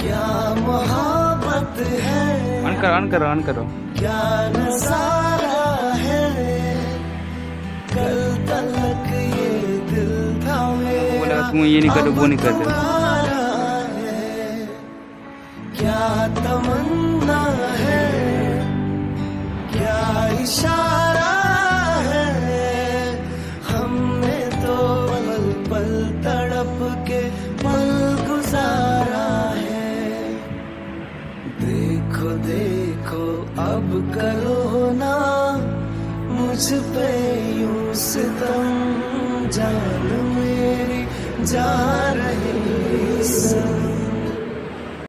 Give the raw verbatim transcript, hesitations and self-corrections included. क्या मोहब्बत है, ऑन करो ऑन करो ऑन करो, क्या नजारा है, कल तलक ये दिल था मेरा, बोला तुम ये नहीं करो वो नहीं करो, क्या तमन्ना है, क्या इशारा है, हमने तो पल पल तड़प के पल गुजारा है, देखो देखो अब करो ना मुझ पे यूं सितम, जान मेरी जा रही सनम।